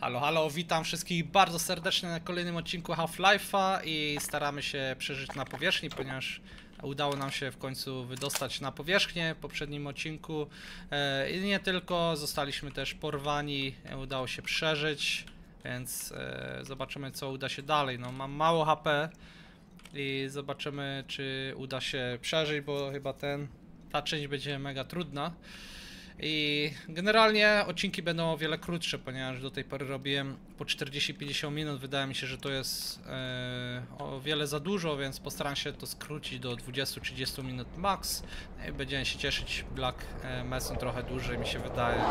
Halo, halo, witam wszystkich bardzo serdecznie na kolejnym odcinku Half-Life'a i staramy się przeżyć na powierzchni, ponieważ udało nam się w końcu wydostać na powierzchnię w poprzednim odcinku. I nie tylko, zostaliśmy też porwani, udało się przeżyć, więc zobaczymy, co uda się dalej. No, mam mało HP i zobaczymy, czy uda się przeżyć, bo chyba ta część będzie mega trudna. I generalnie odcinki będą o wiele krótsze, ponieważ do tej pory robiłem po 40-50 minut. Wydaje mi się, że to jest o wiele za dużo, więc postaram się to skrócić do 20-30 minut max. I będziemy się cieszyć Black Mesą trochę dłużej, mi się wydaje.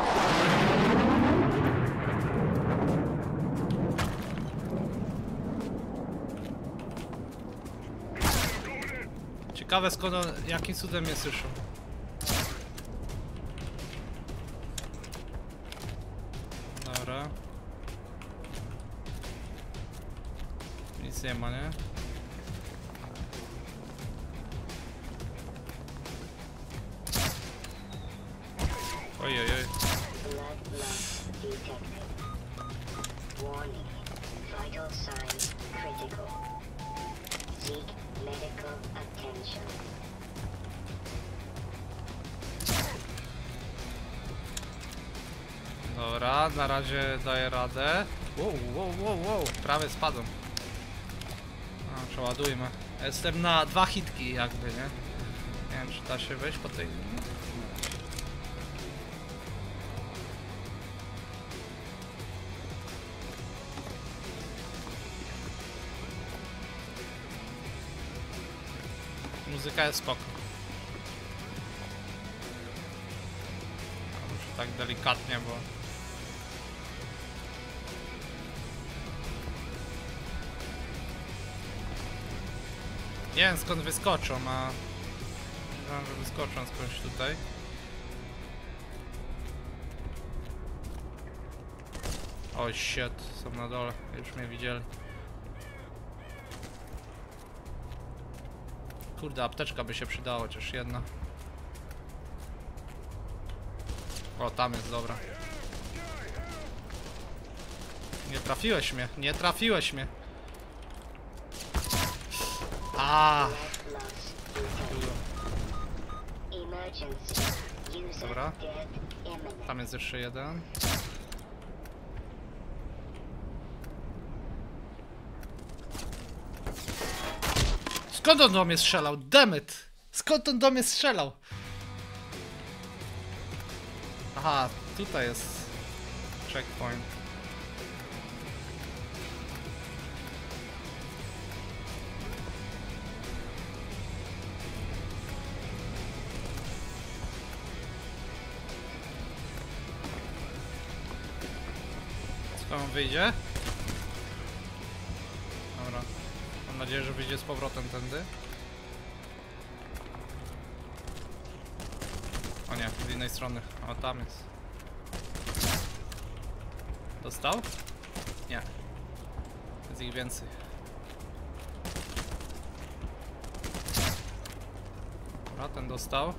Ciekawe skąd, jakim cudem mnie słyszą. Nic nie ma, nie? Ojej, ojej. Dobra, na razie daję radę. Wow, prawie spadłem. A, przeładujmy. Jestem na 2 hitki jakby, nie? Nie wiem, czy da się wejść po tej... Muzyka jest spoko. A może tak delikatnie, bo... Nie wiem skąd wyskoczą, a myślałem, że wyskoczą skądś tutaj. Oj, shit, są na dole, już mnie widzieli. Kurde, apteczka by się przydała, chociaż jedna. O, tam jest, dobra. Nie trafiłeś mnie, nie trafiłeś mnie. Aaaa! Dobra. Tam jest jeszcze jeden. Skąd on do mnie strzelał? Dammit! Skąd on do mnie strzelał? Aha, tutaj jest checkpoint. On wyjdzie. Dobra. Mam nadzieję, że wyjdzie z powrotem tędy. O nie, z innej strony. O, tam jest. Dostał? Nie. Jest ich więcej. Dobra, ten dostał.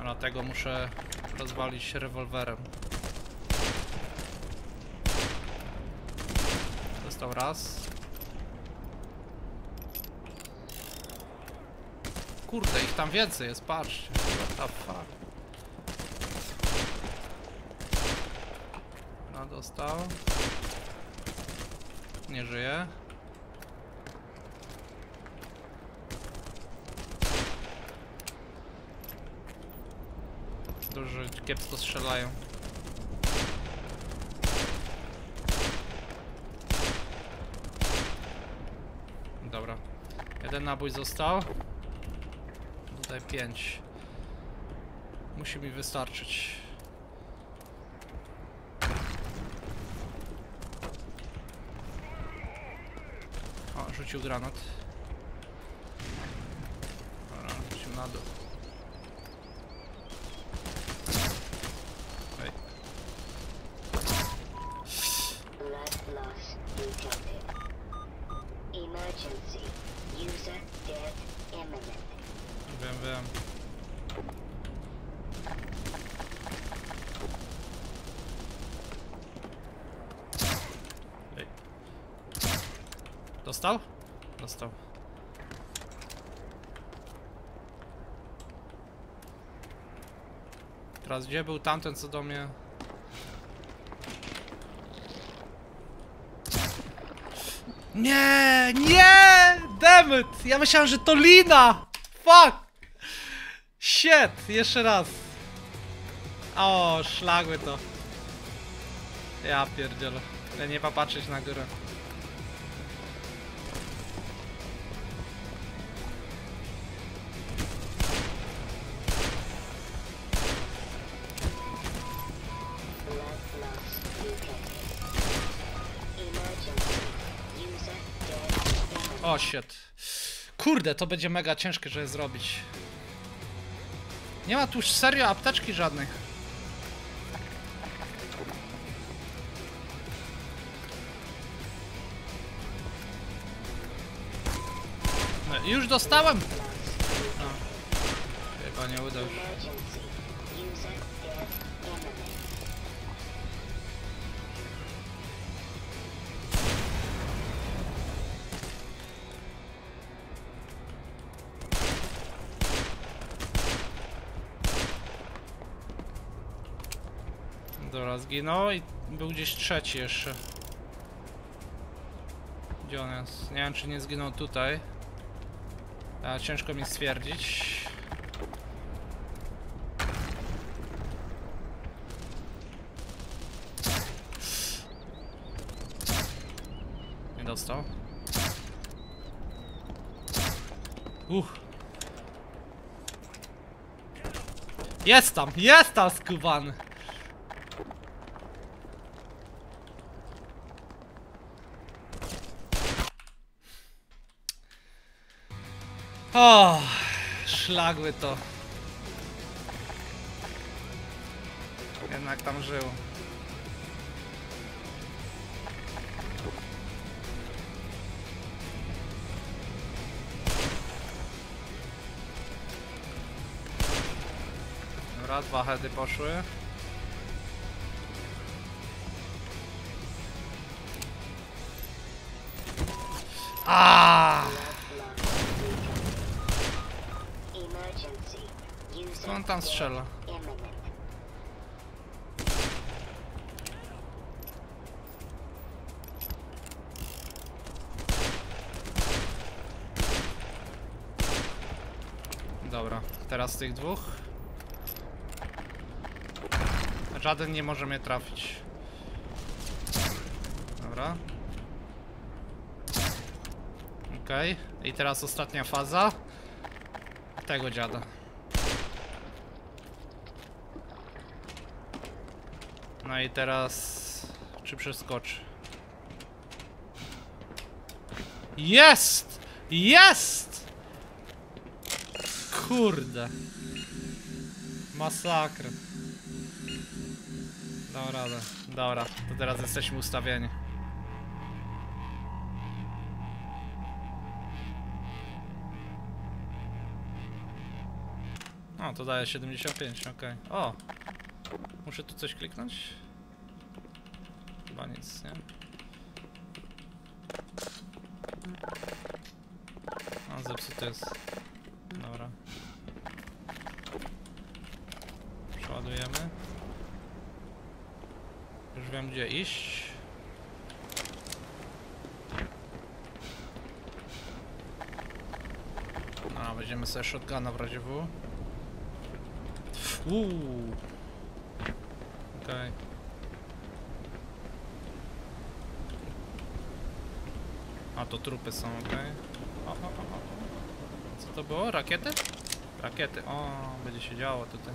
A na tego muszę... rozwalić się rewolwerem. Dostał raz. Kurde, ich tam więcej jest, patrzcie. What the fuck. No, dostał. Nie żyje. Że kiepsko strzelają. Dobra. Jeden nabój został. Tutaj 5. Musi mi wystarczyć. O, rzucił granat. Dobra, rzucił na dół. Wiem. Dostał? Dostał. Teraz gdzie był tamten, co do mnie? Nie, nie! Damn it! Ja myślałem, że to lina! Fuck! Shit! Jeszcze raz. O, szlagły to. Ja pierdzielę. Ja nie popatrzeć na górę. O, shit. Kurde, to będzie mega ciężkie, żeby zrobić. Nie ma tu serio apteczki żadnych. No, już dostałem! No. Chyba nie uda już. Dobra, zginął i był gdzieś trzeci jeszcze. Gdzie on jest? Nie wiem, czy nie zginął tutaj. A, ciężko mi stwierdzić. Nie dostał. Jest tam skubany. O, szlagły to. Jednak tam żył. Dobra, dwa heady poszły. Co on tam strzela? Dobra, teraz tych dwóch. Żaden nie może mnie trafić. Dobra. Okej. I teraz ostatnia faza tego dziada. No i teraz... czy przeskoczy? Jest! Jest! Kurde. Masakra. Dał radę. Dobra, to teraz jesteśmy ustawieni. O, to daje 75, okej. O! Muszę tu coś kliknąć? Chyba nic, nie? A, zepsuty jest. Dobra. Przeładujemy. Już wiem, gdzie iść. A, weźmiemy sobie shotguna w razie W. Okej. A to trupy są, okej. Co to było? Rakiety? Rakiety, o, będzie się działo tutaj.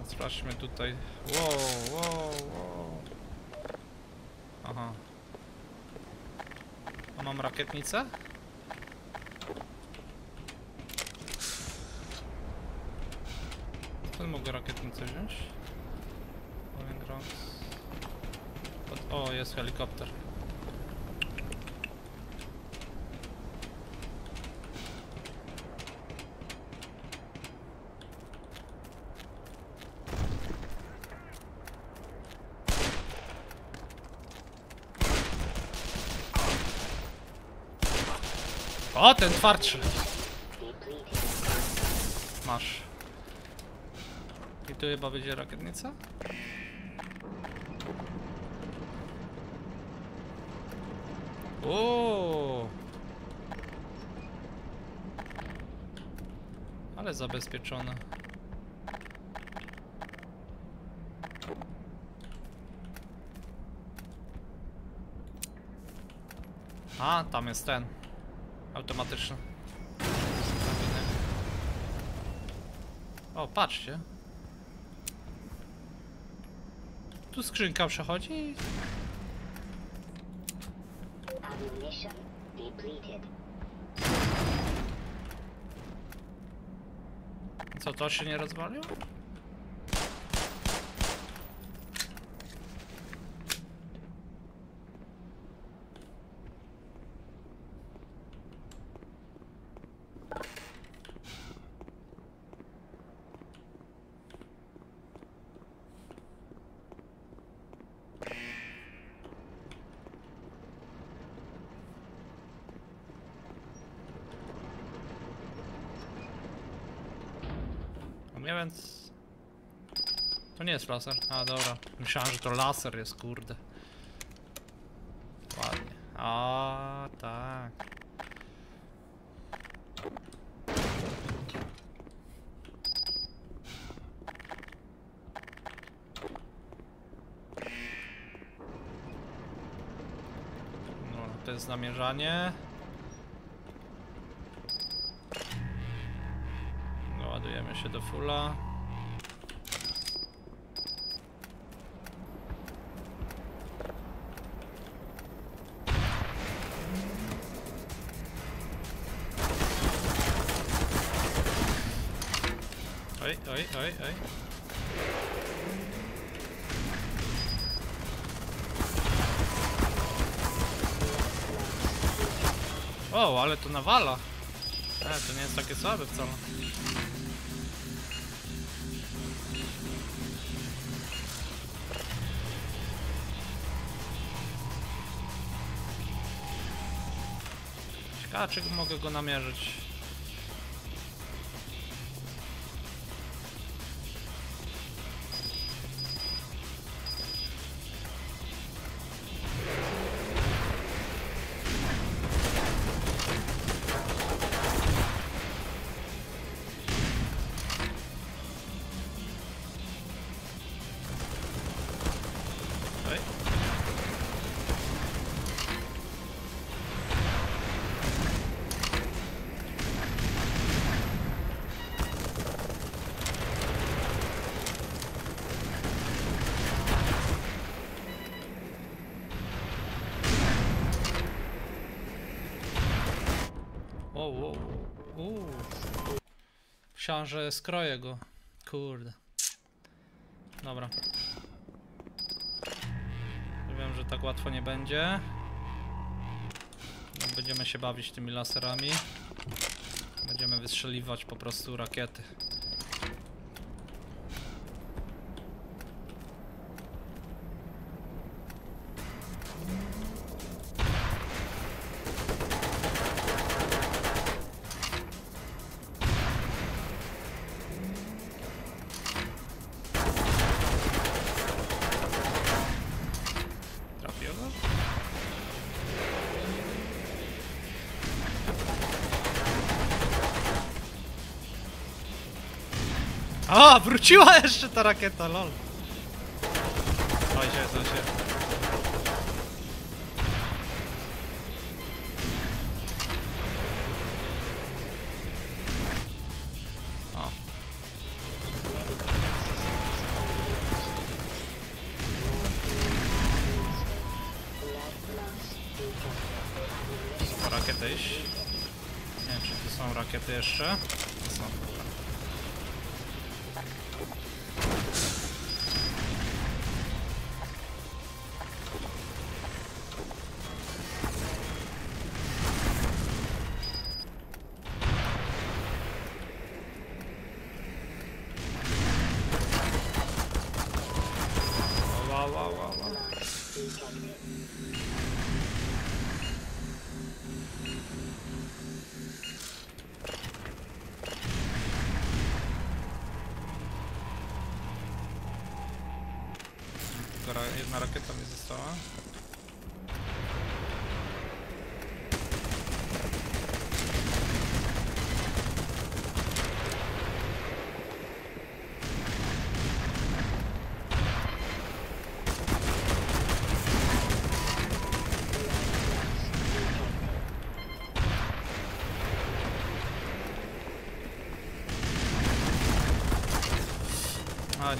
A sprawdźmy tutaj. Wow. Aha. A mam rakietnicę? Mogę rakietnicę wziąć? O, jest helikopter. O, ten twardszy. Masz. I tu chyba będzie rakietnica? O! Ale zabezpieczone. A, tam jest ten. Automatyczny. O, patrzcie. Tu skrzynka przechodzi. Co, to się nie rozwalił? Nie, więc... To nie jest laser. A, dobra. Myślałem, że to laser jest, kurde. Ładnie. A, tak. No, to jest namierzanie. Się do fulla. Oj, oj, oj, oj. O, ale to nawala. To nie jest takie słabe wcale. A czy mogę go namierzyć? Myślałem, że skroję go. Kurde. Dobra. Wiem, że tak łatwo nie będzie. Będziemy się bawić tymi laserami. Będziemy wystrzeliwać po prostu rakiety. O, wróciła jeszcze ta rakieta, lol. Oj się. O. Są rakiety iść. Nie wiem, czy tu są rakiety jeszcze. Jedna rakieta mi została.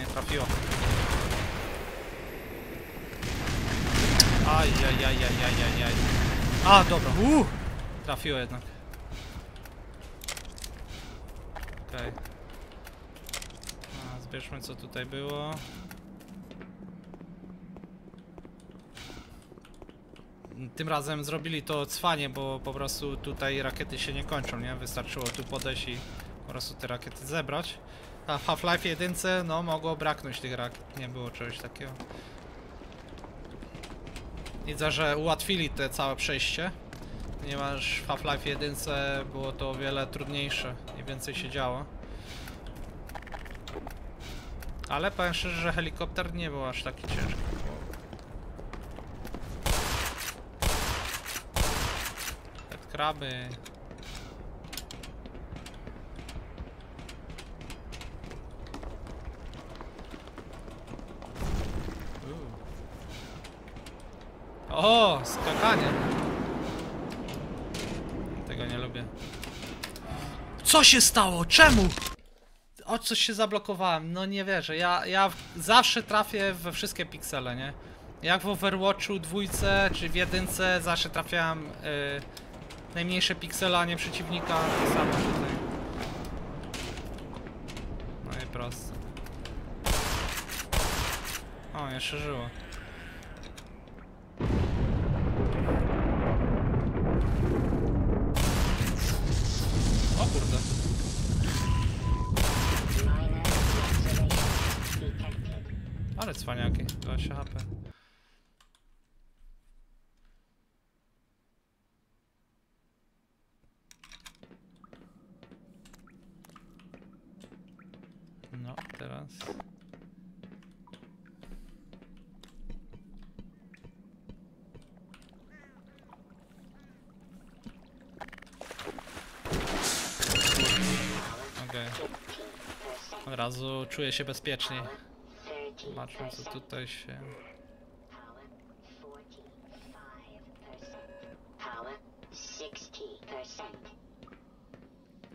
Nie trafiło. Ajajajajajajaj. A, dobra. Trafiło jednak. Okej. Zbierzmy co tutaj było. Tym razem zrobili to cwanie, bo po prostu tutaj rakiety się nie kończą, nie? Wystarczyło tu podejść i po prostu te rakiety zebrać. A w Half-Life 1 no mogło braknąć tych rakiet, nie było czegoś takiego. Widzę, że ułatwili te całe przejście, ponieważ w Half-Life 1 było to o wiele trudniejsze i więcej się działo. Ale powiem szczerze, że helikopter nie był aż taki ciężki. Pet kraby. O, skakanie. Tego nie lubię. Co się stało? Czemu? O, coś się zablokowałem. No nie wierzę. Ja zawsze trafię we wszystkie piksele, nie? Jak w Overwatchu 2 czy w 1 zawsze trafiałem najmniejsze piksele, a nie przeciwnika. To samo tutaj. No i proste. O, jeszcze żyło. Ale cwaniaki, 20 HP. No, teraz... Okej. Od razu czuję się bezpieczniej. Zobaczmy co tutaj się...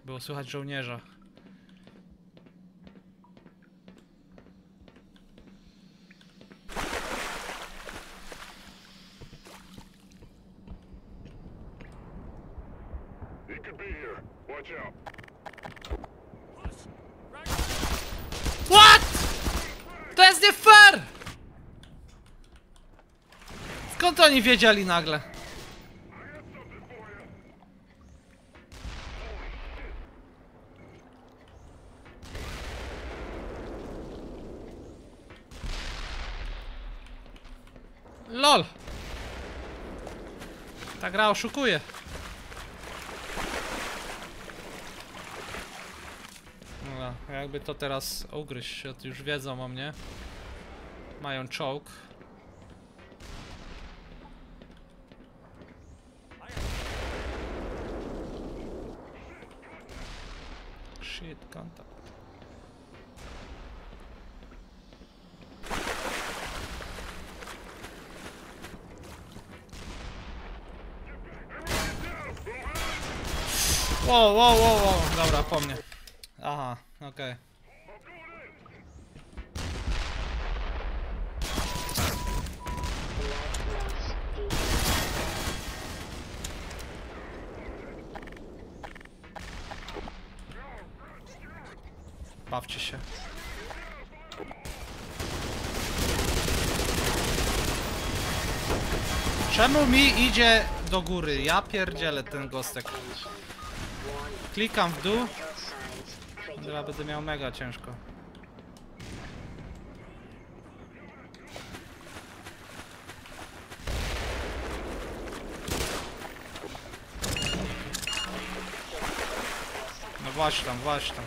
Było słychać żołnierza. Skąd oni wiedzieli nagle? LOL! Ta gra oszukuje. No, jakby to teraz ugryźć, już wiedzą o mnie. Mają czołg. Kontakt. Wow, dobra, po mnie. Aha, okej. Bawcie się. Czemu mi idzie do góry? Ja pierdzielę ten gostek. Klikam w dół. Teraz będę miał mega ciężko. No właśnie tam, właśnie tam.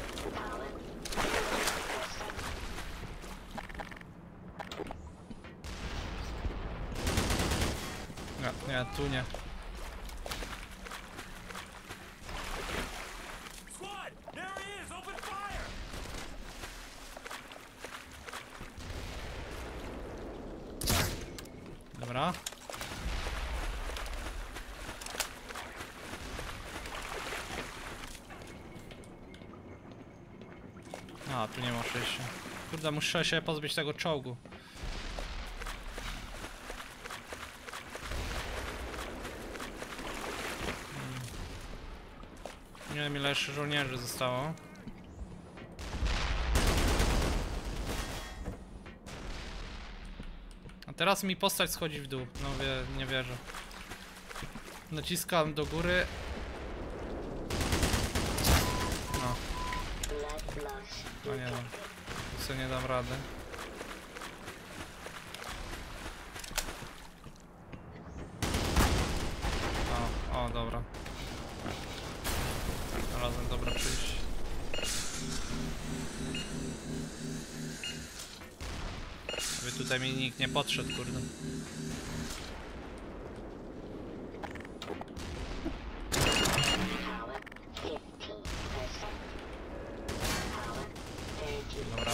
Nie, tu nie. Dobra. A, tu nie ma przejścia. Kurde, muszę się pozbyć tego czołgu. Nie wiem, ile jeszcze żołnierzy zostało. A teraz mi postać schodzi w dół. No nie wierzę. Naciskam do góry. No. No nie wiem. Sobie nie dam rady. O, dobra. Razem dobra przyjść. Aby tutaj mi nikt nie podszedł, kurde. Dobra.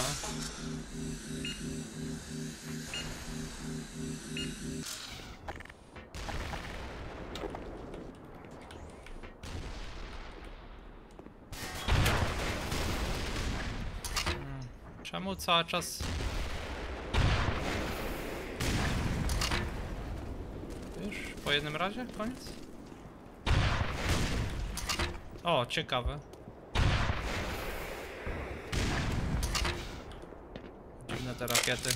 Czemu cały czas... Już? Po jednym razie? Koniec? O, ciekawe. Dziwne te rakiety.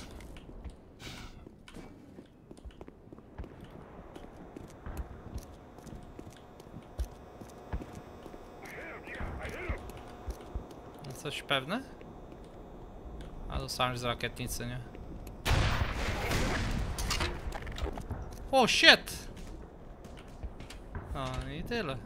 Coś pewne? A dostałem z rakietnicy, nie? O, shit! No i tyle.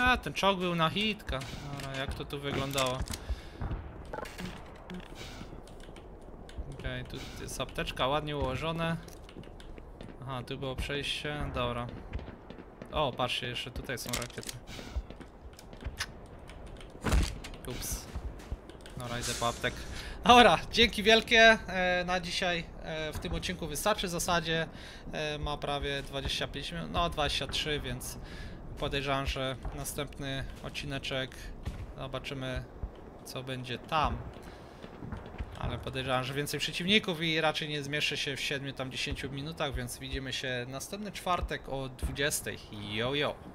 A, ten czołg był na hitka. Dobra, jak to tu wyglądało? Okej, tu jest apteczka, ładnie ułożone. Aha, tu było przejście, dobra. O, patrzcie, jeszcze tutaj są rakiety. Ups. Dobra, idę po aptek. Dobra, dzięki wielkie. Na dzisiaj w tym odcinku wystarczy. W zasadzie ma prawie 25 minut, no 23, więc podejrzewam, że następny odcineczek zobaczymy, co będzie tam. Ale podejrzewam, że więcej przeciwników i raczej nie zmieszczę się w 7-10 minutach, więc widzimy się następny czwartek o 20:00. Yo, yo!